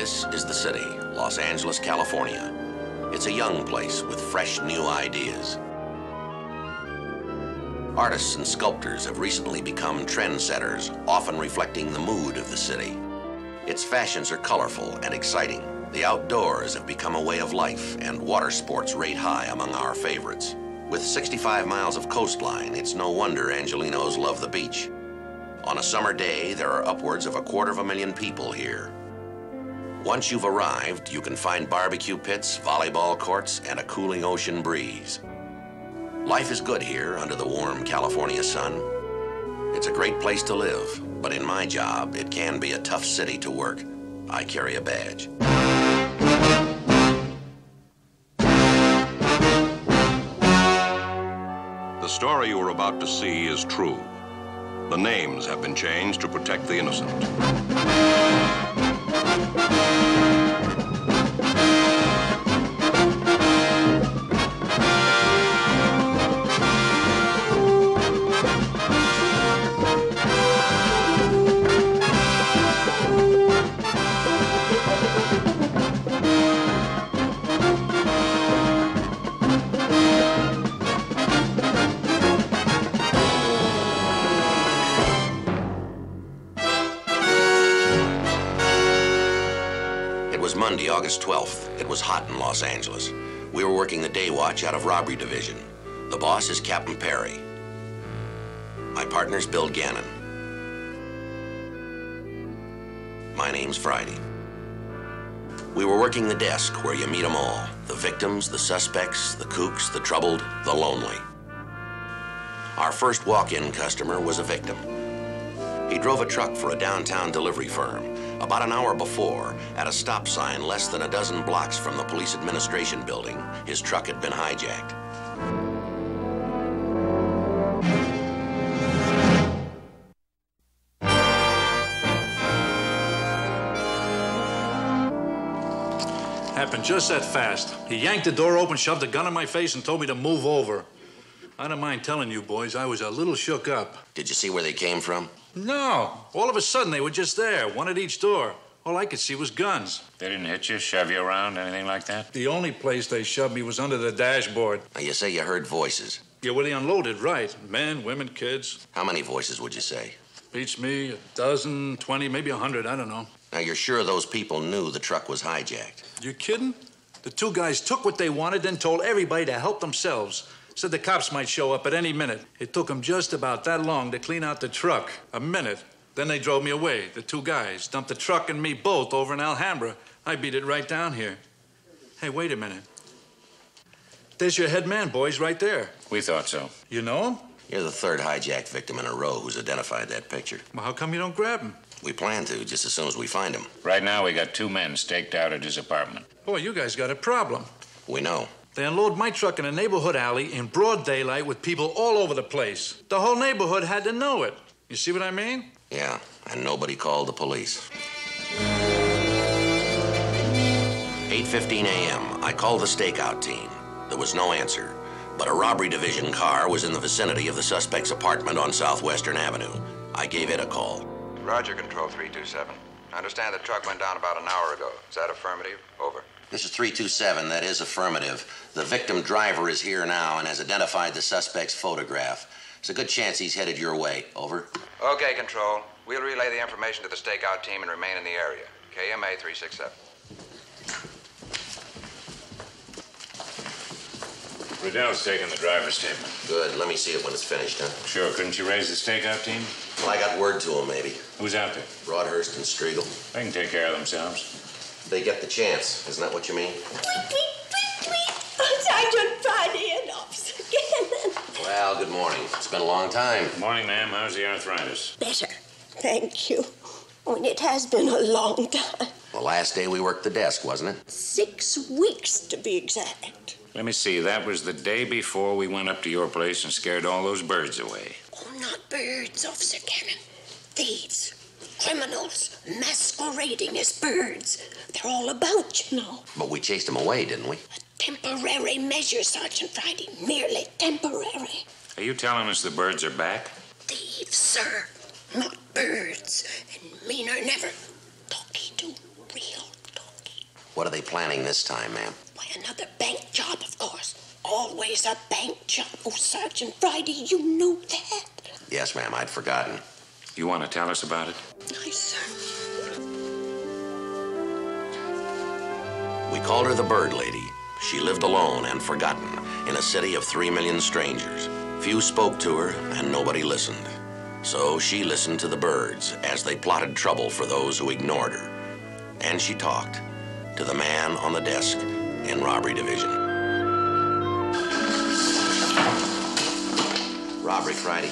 This is the city, Los Angeles, California. It's a young place with fresh new ideas. Artists and sculptors have recently become trendsetters, often reflecting the mood of the city. Its fashions are colorful and exciting. The outdoors have become a way of life, and water sports rate high among our favorites. With 65 miles of coastline, it's no wonder Angelenos love the beach. On a summer day, there are upwards of 250,000 people here. Once you've arrived, you can find barbecue pits, volleyball courts, and a cooling ocean breeze. Life is good here under the warm California sun. It's a great place to live, but in my job, it can be a tough city to work. I carry a badge. The story you are about to see is true. The names have been changed to protect the innocent. August 12th, it was hot in Los Angeles. We were working the day watch out of robbery division. The boss is Captain Perry. My partner's Bill Gannon. My name's Friday. We were working the desk where you meet them all, the victims, the suspects, the kooks, the troubled, the lonely. Our first walk-in customer was a victim. He drove a truck for a downtown delivery firm. About an hour before, at a stop sign less than a dozen blocks from the police administration building, his truck had been hijacked. Happened just that fast. He yanked the door open, shoved a gun in my face, and told me to move over. I don't mind telling you, boys, I was a little shook up. Did you see where they came from? No. All of a sudden, they were just there, one at each door. All I could see was guns. They didn't hit you, shove you around, anything like that? The only place they shoved me was under the dashboard. Now, you say you heard voices. Yeah, well, they unloaded, right. Men, women, kids. How many voices would you say? Beats me, a dozen, 20, maybe 100, I don't know. Now, you're sure those people knew the truck was hijacked? You kidding? The two guys took what they wanted, then told everybody to help themselves. Said the cops might show up at any minute. It took them just about that long to clean out the truck. A minute. Then they drove me away. The two guys dumped the truck and me both over in Alhambra. I beat it right down here. Hey, wait a minute. There's your head man, boys, right there. We thought so. You know him? You're the third hijack victim in a row who's identified that picture. Well, how come you don't grab him? We plan to, just as soon as we find him. Right now, we got two men staked out at his apartment. Boy, you guys got a problem. We know. They unload my truck in a neighborhood alley in broad daylight with people all over the place. The whole neighborhood had to know it. You see what I mean? Yeah, and nobody called the police. 8:15 a.m., I called the stakeout team. There was no answer, but a robbery division car was in the vicinity of the suspect's apartment on Southwestern Avenue. I gave it a call. Roger, Control 327. I understand the truck went down about an hour ago. Is that affirmative? Over. This is 327, that is affirmative. The victim driver is here now and has identified the suspect's photograph. It's a good chance he's headed your way, over. Okay, Control. We'll relay the information to the stakeout team and remain in the area. KMA 367. Riddell's taking the driver's statement. Good, let me see it when it's finished, huh? Sure, couldn't you raise the stakeout team? Well, I got word to him, maybe. Who's out there? Broadhurst and Striegel. They can take care of themselves. They get the chance. Isn't that what you mean? Tweet, tweet, tweet, tweet. Sergeant Friday and Officer Gannon. Well, good morning. It's been a long time. Good morning, ma'am. How's the arthritis? Better. Thank you. And it has been a long time. The last day we worked the desk, wasn't it? 6 weeks, to be exact. Let me see. That was the day before we went up to your place and scared all those birds away. Oh, not birds, Officer Gannon. Thieves. Criminals masquerading as birds. They're all about, you know. But we chased them away, didn't we? A temporary measure, Sergeant Friday. Merely temporary. Are you telling us the birds are back? Thieves, sir. Not birds. And meaner never. Talky to real talk. What are they planning this time, ma'am? Why, another bank job, of course. Always a bank job. Oh, Sergeant Friday, you knew that. Yes, ma'am, I'd forgotten. You want to tell us about it? Aye, sir. We called her the Bird Lady. She lived alone and forgotten in a city of 3 million strangers. Few spoke to her and nobody listened. So she listened to the birds as they plotted trouble for those who ignored her. And she talked to the man on the desk in Robbery Division. Robbery Friday.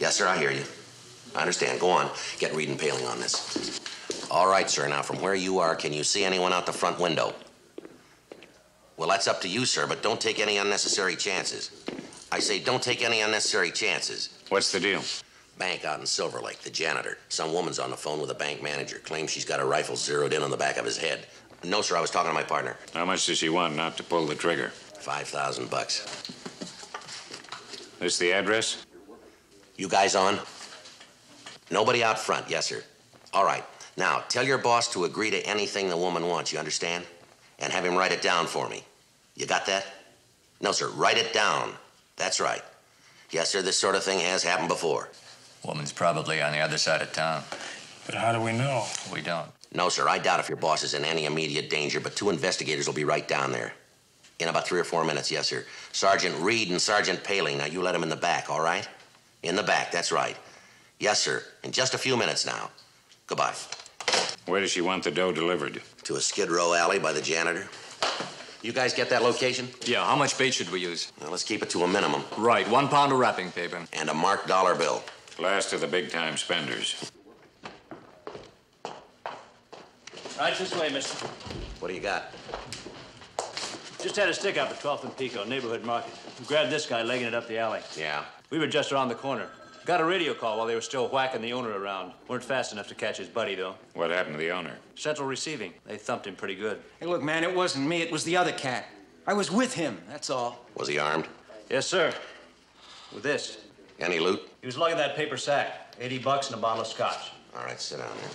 Yes, sir, I hear you. I understand. Go on. Get Reed and Paling on this. All right, sir. Now, from where you are, can you see anyone out the front window? Well, that's up to you, sir, but don't take any unnecessary chances. I say don't take any unnecessary chances. What's the deal? Bank out in Silver Lake, the janitor. Some woman's on the phone with a bank manager. Claims she's got a rifle zeroed in on the back of his head. No, sir, I was talking to my partner. How much does she want not to pull the trigger? $5,000. This the address? You guys on? Nobody out front, yes, sir. All right. Now, tell your boss to agree to anything the woman wants, you understand? And have him write it down for me. You got that? No, sir, write it down. That's right. Yes, sir, this sort of thing has happened before. Woman's probably on the other side of town. But how do we know? We don't. No, sir, I doubt if your boss is in any immediate danger, but two investigators will be right down there. In about 3 or 4 minutes, yes, sir. Sergeant Reed and Sergeant Paling. Now, you let them in the back, all right? In the back, that's right. Yes, sir, in just a few minutes now. Goodbye. Where does she want the dough delivered? To a Skid Row alley by the janitor. You guys get that location? Yeah, how much bait should we use? Well, let's keep it to a minimum. Right, 1 pound of wrapping paper. And a marked dollar bill. Last of the big-time spenders. Right this way, mister. What do you got? Just had a stick-up at 12th and Pico, neighborhood market. We grabbed this guy legging it up the alley. Yeah? We were just around the corner. Got a radio call while they were still whacking the owner around. Weren't fast enough to catch his buddy, though. What happened to the owner? Central receiving. They thumped him pretty good. Hey, look, man, it wasn't me. It was the other cat. I was with him, that's all. Was he armed? Yes, sir. With this. Any loot? He was lugging that paper sack. $80 and a bottle of scotch. All right, sit down there.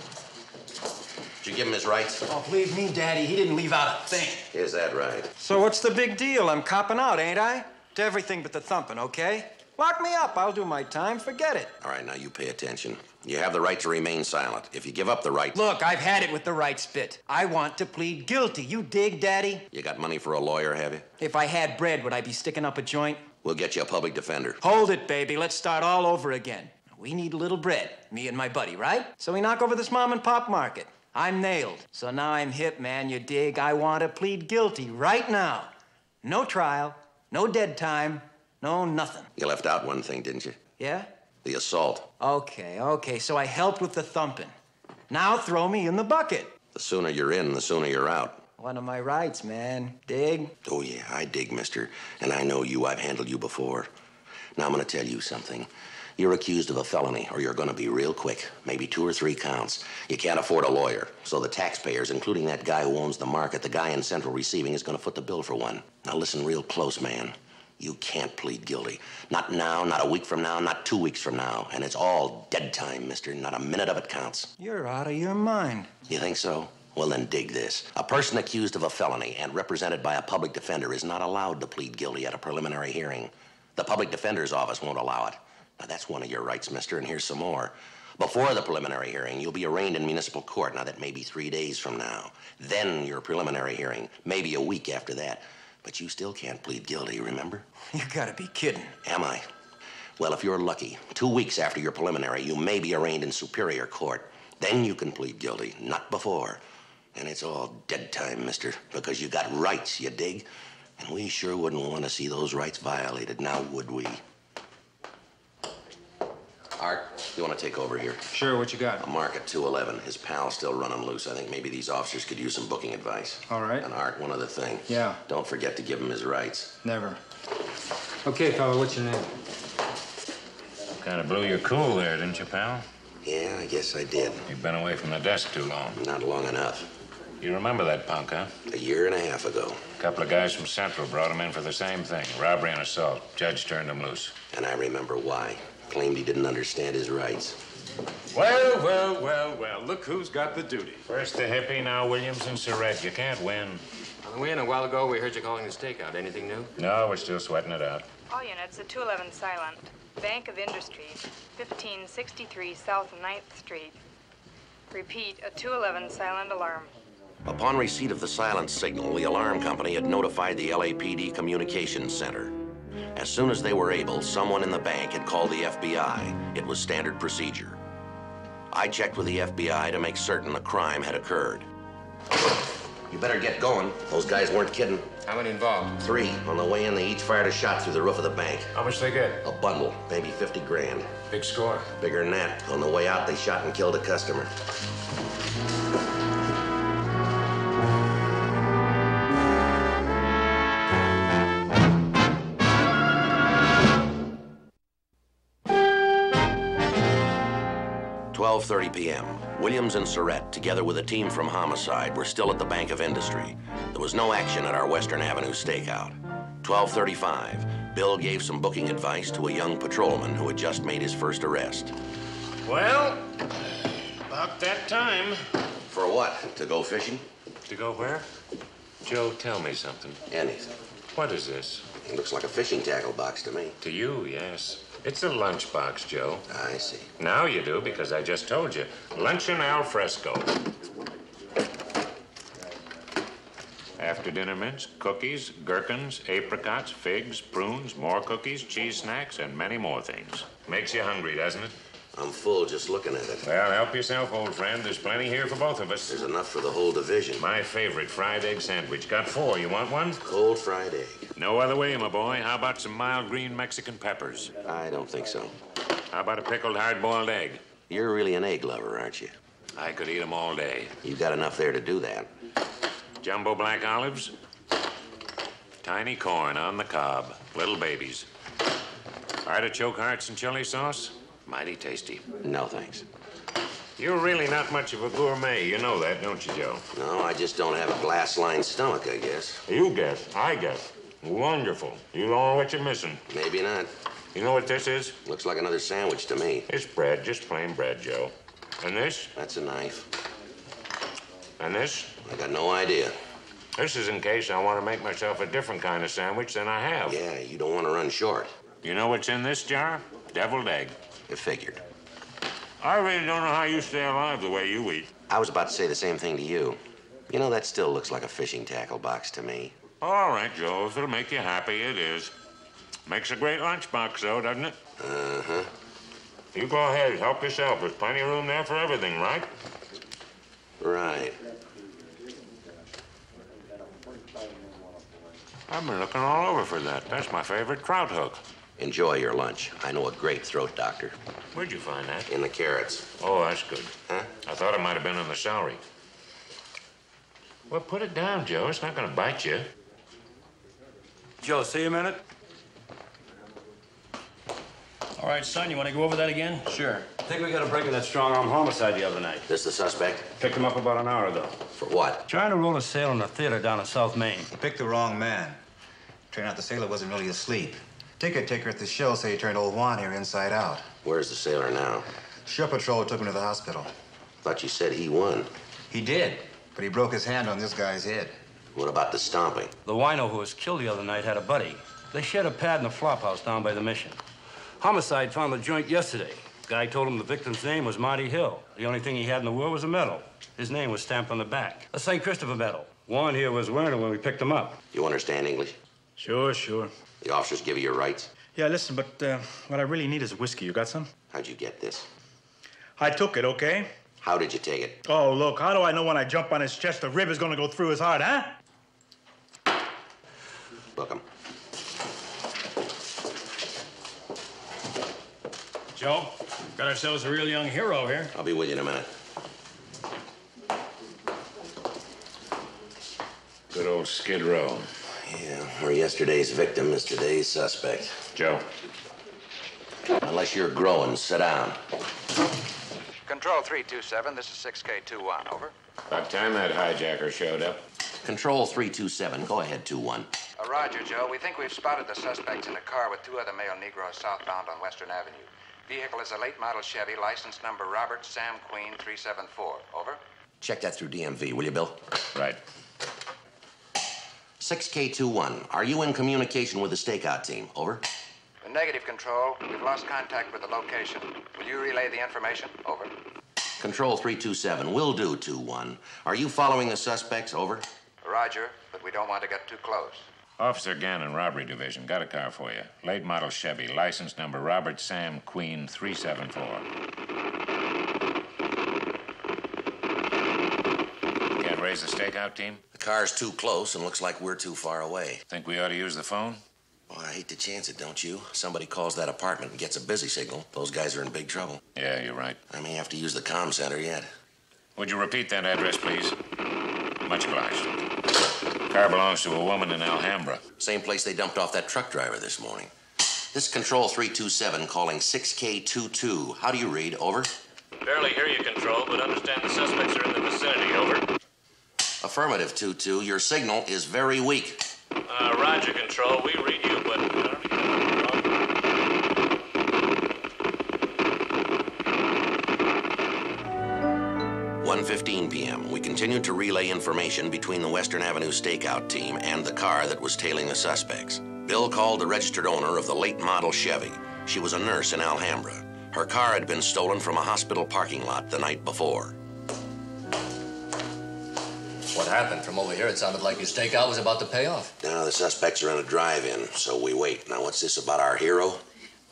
Did you give him his rights? Oh, believe me, Daddy, he didn't leave out a thing. Is that right? So what's the big deal? I'm copping out, ain't I? To everything but the thumping, okay? Lock me up. I'll do my time. Forget it. All right, now you pay attention. You have the right to remain silent. If you give up the right... Look, I've had it with the rights bit. I want to plead guilty. You dig, Daddy? You got money for a lawyer, have you? If I had bread, would I be sticking up a joint? We'll get you a public defender. Hold it, baby. Let's start all over again. We need a little bread, me and my buddy, right? So we knock over this mom-and-pop market. I'm nailed. So now I'm hip, man. You dig? I want to plead guilty right now. No trial, no dead time. No, nothing. You left out one thing, didn't you? Yeah? The assault. Okay, okay, so I helped with the thumping. Now throw me in the bucket. The sooner you're in, the sooner you're out. One of my rights, man. Dig? Oh, yeah, I dig, mister. And I know you. I've handled you before. Now I'm gonna tell you something. You're accused of a felony, or you're gonna be real quick. Maybe 2 or 3 counts. You can't afford a lawyer. So the taxpayers, including that guy who owns the market, the guy in central receiving, is gonna foot the bill for one. Now listen real close, man. You can't plead guilty. Not now, not a week from now, not 2 weeks from now. And it's all dead time, mister. Not a minute of it counts. You're out of your mind. You think so? Well, then dig this. A person accused of a felony and represented by a public defender is not allowed to plead guilty at a preliminary hearing. The public defender's office won't allow it. Now, that's one of your rights, mister, and here's some more. Before the preliminary hearing, you'll be arraigned in municipal court. Now, that may be 3 days from now. Then your preliminary hearing, maybe a week after that. But you still can't plead guilty, remember? You gotta be kidding. Am I? Well, if you're lucky, 2 weeks after your preliminary, you may be arraigned in Superior Court. Then you can plead guilty, not before. And it's all dead time, mister, because you got rights, you dig? And we sure wouldn't want to see those rights violated, now would we? Art, you want to take over here? Sure, what you got? A mark at 211. His pal's still running loose. I think maybe these officers could use some booking advice. All right. And Art, one other thing. Yeah. Don't forget to give him his rights. Never. Okay, fella, what's your name? Kind of blew your cool there, didn't you, pal? Yeah, I guess I did. You've been away from the desk too long. Not long enough. You remember that punk, huh? A year and a half ago. A couple of guys from Central brought him in for the same thing. Robbery and assault. Judge turned him loose. And I remember why. Claimed he didn't understand his rights. Well, well, well, well, look who's got the duty. First the hippie, now Williams and Surette. You can't win. On the way in a while ago, we heard you calling the stakeout. Anything new? No, we're still sweating it out. All units at 211 silent. Bank of Industry, 1563 South 9th Street. Repeat, a 211 silent alarm. Upon receipt of the silence signal, the alarm company had notified the LAPD Communications Center. As soon as they were able, someone in the bank had called the FBI. It was standard procedure. I checked with the FBI to make certain the crime had occurred. You better get going. Those guys weren't kidding. How many involved? 3. On the way in, they each fired a shot through the roof of the bank. How much they get? A bundle, maybe 50 grand. Big score. Bigger than that. On the way out, they shot and killed a customer. At 12:30 p.m., Williams and Surette, together with a team from Homicide, were still at the Bank of Industry. There was no action at our Western Avenue stakeout. 12:35, Bill gave some booking advice to a young patrolman who had just made his first arrest. Well, about that time. For what? To go fishing? To go where? Joe, tell me something. Anything. What is this? It looks like a fishing tackle box to me. To you, yes. It's a lunchbox, Joe. I see. Now you do, because I just told you. Luncheon al fresco. After dinner mints, cookies, gherkins, apricots, figs, prunes, more cookies, cheese snacks, and many more things. Makes you hungry, doesn't it? I'm full just looking at it. Well, help yourself, old friend. There's plenty here for both of us. There's enough for the whole division. My favorite fried egg sandwich. Got 4. You want one? Cold fried egg. No other way, my boy. How about some mild green Mexican peppers? I don't think so. How about a pickled hard-boiled egg? You're really an egg lover, aren't you? I could eat them all day. You've got enough there to do that. Jumbo black olives. Tiny corn on the cob. Little babies. Artichoke hearts and chili sauce. Mighty tasty. No, thanks. You're really not much of a gourmet. You know that, don't you, Joe? No, I just don't have a glass-lined stomach, I guess. You guess. I guess. Wonderful. You don't know what you're missing. Maybe not. You know what this is? Looks like another sandwich to me. It's bread, just plain bread, Joe. And this? That's a knife. And this? I got no idea. This is in case I want to make myself a different kind of sandwich than I have. Yeah, you don't want to run short. You know what's in this jar? Deviled egg. It figured. I really don't know how you stay alive the way you eat. I was about to say the same thing to you. You know, that still looks like a fishing tackle box to me. All right, Joe, if it'll make you happy, it is. Makes a great lunchbox, though, doesn't it? Uh-huh. You go ahead, help yourself. There's plenty of room there for everything, right? Right. I've been looking all over for that. That's my favorite trout hook. Enjoy your lunch. I know a great throat doctor. Where'd you find that? In the carrots. Oh, that's good. Huh? I thought it might have been on the celery. Well, put it down, Joe. It's not going to bite you. Joe, see you a minute. All right, son, you want to go over that again? Sure. I think we got a break in that strong-arm homicide the other night. This the suspect? Picked him up about an hour ago. For what? Trying to roll a sail in a theater down in South Main. He picked the wrong man. Turned out the sailor wasn't really asleep. Ticket taker at the show said he turned old Juan here inside out. Where's the sailor now? Shore patrol took him to the hospital. Thought you said he won. He did, but he broke his hand on this guy's head. What about the stomping? The wino who was killed the other night had a buddy. They shared a pad in the flop house down by the mission. Homicide found the joint yesterday. The guy told him the victim's name was Marty Hill. The only thing he had in the world was a medal. His name was stamped on the back. A St. Christopher medal. Juan here was wearing it when we picked him up. You understand English? Sure, sure. The officers give you your rights? Yeah, listen, but what I really need is whiskey. You got some? How'd you get this? I took it, okay? How did you take it? Oh, look, how do I know when I jump on his chest the rib is gonna go through his heart, huh? Book him. Joe, got ourselves a real young hero here. I'll be with you in a minute. Good old Skid Row. Yeah, where yesterday's victim is today's suspect. Joe. Unless you're growing, sit down. Control 327, this is 6K21, over. About time that hijacker showed up. Control 327, go ahead, 21. Roger, Joe. We think we've spotted the suspects in a car with 2 other male Negroes southbound on Western Avenue. Vehicle is a late model Chevy, license number Robert Sam Queen 374. Over. Check that through DMV, will you, Bill? Right. 6K21, are you in communication with the stakeout team? Over. The negative, Control. We've lost contact with the location. Will you relay the information? Over. Control 327, will do, 2-1. Are you following the suspects? Over. Roger, but we don't want to get too close. Officer Gannon, Robbery Division, got a car for you. Late model Chevy, license number Robert Sam Queen 374. Can't raise the stakeout team? The car's too close and looks like we're too far away. Think we ought to use the phone? Well, I hate to chance it, don't you? Somebody calls that apartment and gets a busy signal. Those guys are in big trouble. Yeah, you're right. I may have to use the comm center yet. Would you repeat that address, please? Much obliged. Car belongs to a woman in Alhambra. Same place they dumped off that truck driver this morning. This Control 327 calling 6K22. How do you read? Over. Barely hear you, Control, but understand the suspects are in the vicinity. Over. Affirmative, 22. Your signal is very weak. Roger, Control. We read you, but... Wrong. 1:15 p.m. We continued to relay information between the Western Avenue stakeout team and the car that was tailing the suspects. Bill called the registered owner of the late model Chevy. She was a nurse in Alhambra. Her car had been stolen from a hospital parking lot the night before. What happened? From over here, it sounded like your stakeout was about to pay off. Now the suspects are in a drive-in, so we wait. Now, what's this about our hero?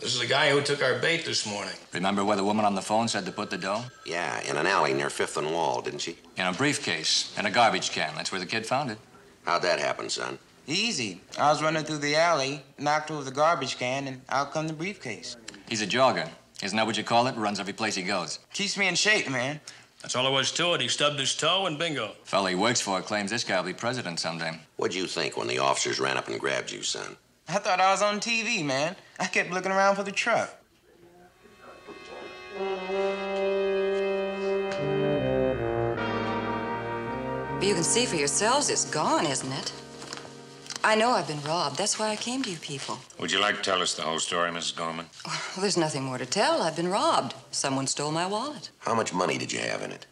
This is the guy who took our bait this morning. Remember where the woman on the phone said to put the dough? Yeah, in an alley near Fifth and Wall, didn't she? In a briefcase and a garbage can. That's where the kid found it. How'd that happen, son? Easy. I was running through the alley, knocked over the garbage can, and out come the briefcase. He's a jogger. Isn't that what you call it? Runs every place he goes. Keeps me in shape, man. That's all there was to it. He stubbed his toe and bingo. Fella he works for claims this guy will be president someday. What'd you think when the officers ran up and grabbed you, son? I thought I was on TV, man. I kept looking around for the truck. But you can see for yourselves it's gone, isn't it? I know I've been robbed. That's why I came to you people. Would you like to tell us the whole story, Mrs. Gorman? Well, there's nothing more to tell. I've been robbed. Someone stole my wallet. How much money did you have in it?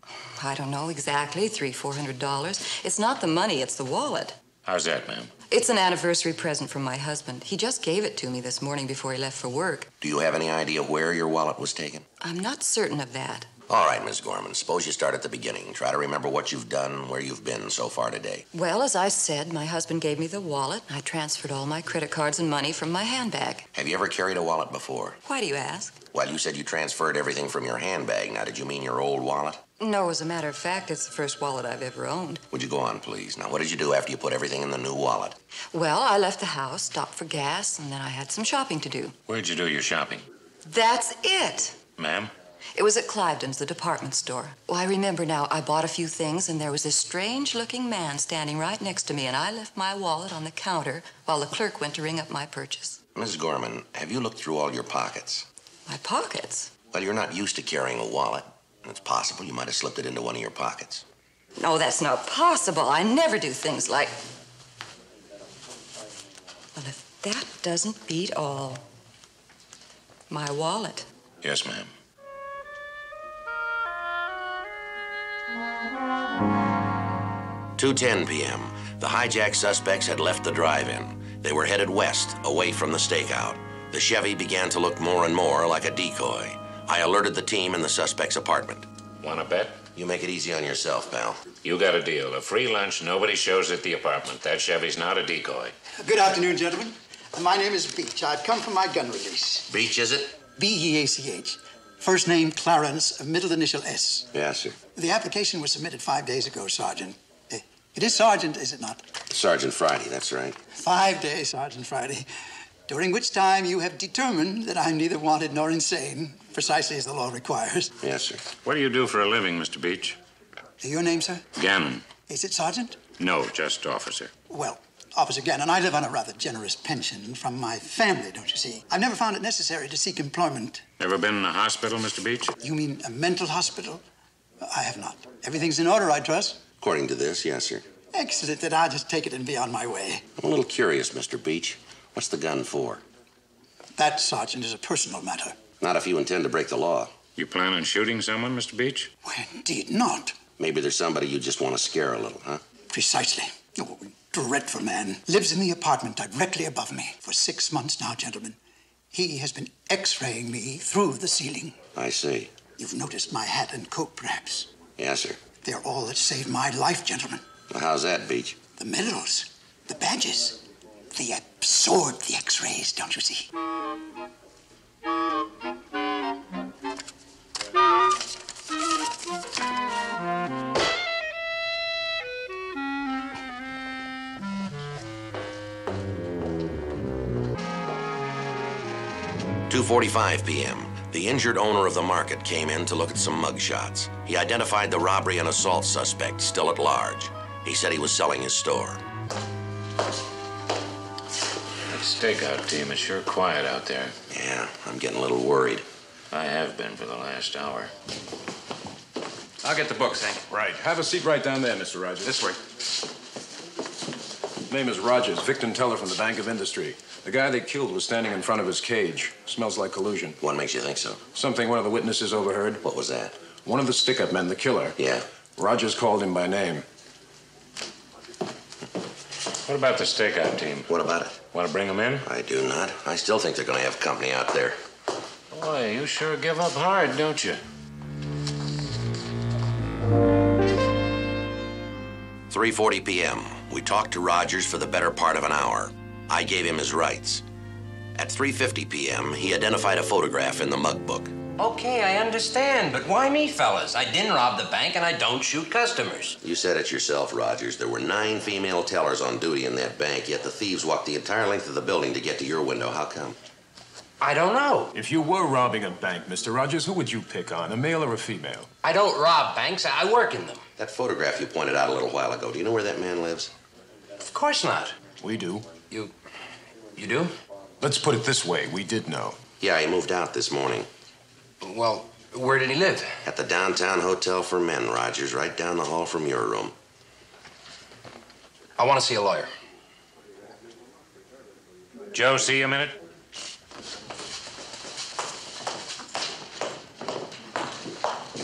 I don't know exactly, $300 or $400. It's not the money, it's the wallet. How's that, ma'am? It's an anniversary present from my husband. He just gave it to me this morning before he left for work. Do you have any idea where your wallet was taken? I'm not certain of that. All right, Miss Gorman, suppose you start at the beginning. Try to remember what you've done, where you've been so far today. Well, as I said, my husband gave me the wallet. I transferred all my credit cards and money from my handbag. Have you ever carried a wallet before? Why do you ask? Well, you said you transferred everything from your handbag. Now, did you mean your old wallet? No, as a matter of fact, it's the first wallet I've ever owned. Would you go on, please? Now, what did you do after you put everything in the new wallet? Well, I left the house, stopped for gas, and then I had some shopping to do. Where'd you do your shopping? That's it. Ma'am? It was at Cliveden's, the department store. Well, I remember now, I bought a few things, and there was this strange-looking man standing right next to me, and I left my wallet on the counter while the clerk went to ring up my purchase. Mrs. Gorman, have you looked through all your pockets? My pockets? Well, you're not used to carrying a wallet, and it's possible you might have slipped it into one of your pockets. No, that's not possible. I never do things like... Well, if that doesn't beat all... my wallet. Yes, ma'am. At 2:10 p.m., the hijacked suspects had left the drive-in. They were headed west, away from the stakeout. The Chevy began to look more and more like a decoy. I alerted the team in the suspect's apartment. Wanna bet? You make it easy on yourself, pal. You got a deal. A free lunch, nobody shows at the apartment. That Chevy's not a decoy. Good afternoon, gentlemen. My name is Beach. I've come for my gun release. Beach, is it? B-E-A-C-H. First name, Clarence, middle initial S. Yes, sir. The application was submitted 5 days ago, Sergeant. It is Sergeant, is it not? Sergeant Friday, that's right. 5 days, Sergeant Friday, during which time you have determined that I'm neither wanted nor insane, precisely as the law requires. Yes, sir. What do you do for a living, Mr. Beach? Your name, sir? Gannon. Is it Sergeant? No, just Officer. Well, Officer Gannon, I live on a rather generous pension from my family, don't you see? I've never found it necessary to seek employment. Never been in a hospital, Mr. Beach? You mean a mental hospital? I have not. Everything's in order, I trust. According to this, yes, sir. Excellent. Then I'll just take it and be on my way. I'm a little curious, Mr. Beach. What's the gun for? That, Sergeant, is a personal matter. Not if you intend to break the law. You plan on shooting someone, Mr. Beach? Well, indeed not. Maybe there's somebody you just want to scare a little, huh? Precisely. Oh, dreadful man. Lives in the apartment directly above me. For 6 months now, gentlemen. He has been x-raying me through the ceiling. I see. You've noticed my hat and coat, perhaps? Yes, sir. They're all that saved my life, gentlemen. Well, how's that, Beach? The medals, the badges. They absorb the x-rays, don't you see? At 2:45 p.m., the injured owner of the market came in to look at some mugshots. He identified the robbery and assault suspect still at large. He said he was selling his store. That stakeout team is sure quiet out there. Yeah, I'm getting a little worried. I have been for the last hour. I'll get the books, Hank. Right. Have a seat right down there, Mr. Rogers. This way. Name is Rogers, victim teller from the Bank of Industry. The guy they killed was standing in front of his cage. Smells like collusion. What makes you think so? Something one of the witnesses overheard. What was that? One of the stick-up men, the killer. Yeah. Rogers called him by name. What about the stakeout team? What about it? Want to bring them in? I do not. I still think they're going to have company out there. Boy, you sure give up hard, don't you? 3:40 p.m. We talked to Rogers for the better part of an hour. I gave him his rights. At 3:50 p.m., he identified a photograph in the mug book. Okay, I understand, but why me, fellas? I didn't rob the bank and I don't shoot customers. You said it yourself, Rogers. There were 9 female tellers on duty in that bank, yet the thieves walked the entire length of the building to get to your window. How come? I don't know. If you were robbing a bank, Mr. Rogers, who would you pick on, a male or a female? I don't rob banks. I work in them. That photograph you pointed out a little while ago, do you know where that man lives? Of course not. We do. You do? Let's put it this way. We did know. Yeah, he moved out this morning. Well, where did he live? At the Downtown Hotel for Men, Rogers, right down the hall from your room. I want to see a lawyer. Joe, see you a minute.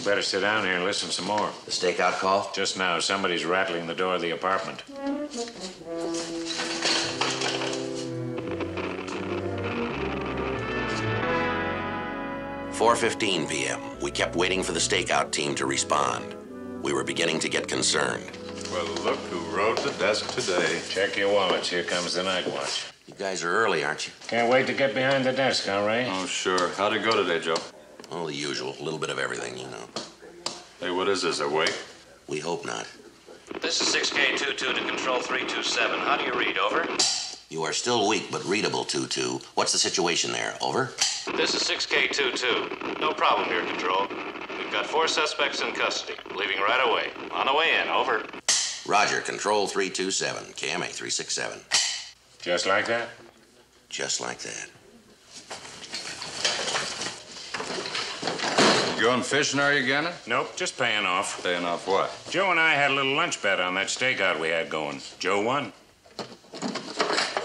Better sit down here and listen some more. The stakeout call? Just now, somebody's rattling the door of the apartment. Mm-hmm. 4:15 p.m. We kept waiting for the stakeout team to respond. We were beginning to get concerned. Well, look who rode the desk today. Check your wallets. Here comes the night watch. You guys are early, aren't you? Can't wait to get behind the desk, all right? Oh, sure. How'd it go today, Joe? Well, the usual. A little bit of everything, you know. Hey, what is this, a wake? We hope not. This is 6K22 to Control 327. How do you read? Over. You are still weak, but readable, 22. What's the situation there? Over. This is 6K22. No problem here, Control. We've got 4 suspects in custody. Leaving right away. On the way in. Over. Roger. Control 327. KMA 367. Just like that? Just like that. Going fishing, are you, Gannon? Nope, just paying off. Paying off what? Joe and I had a little lunch bet on that stakeout we had going. Joe won.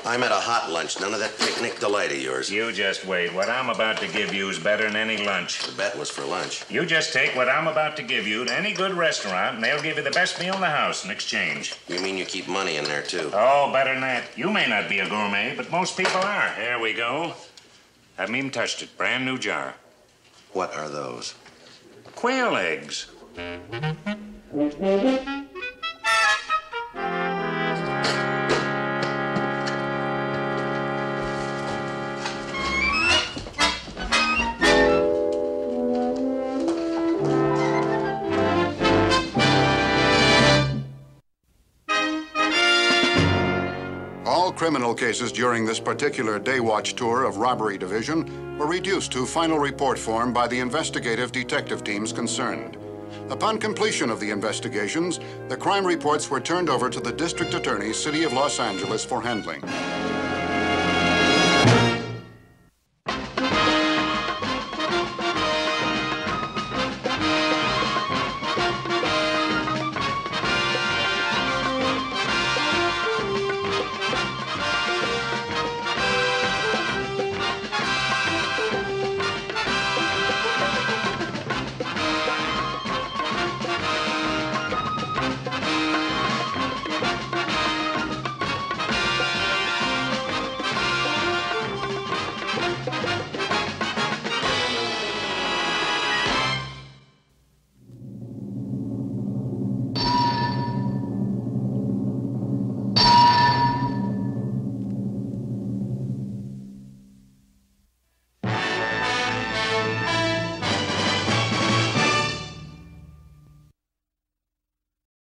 I'm at a hot lunch. None of that picnic delight of yours. You just wait. What I'm about to give you is better than any lunch. The bet was for lunch. You just take what I'm about to give you to any good restaurant, and they'll give you the best meal in the house in exchange. You mean you keep money in there, too? Oh, better than that. You may not be a gourmet, but most people are. There we go. Haven't even touched it. Brand new jar. What are those? Quail eggs. All criminal cases during this particular day watch tour of Robbery Division were reduced to final report form by the investigative detective teams concerned. Upon completion of the investigations, the crime reports were turned over to the District Attorney, City of Los Angeles, for handling.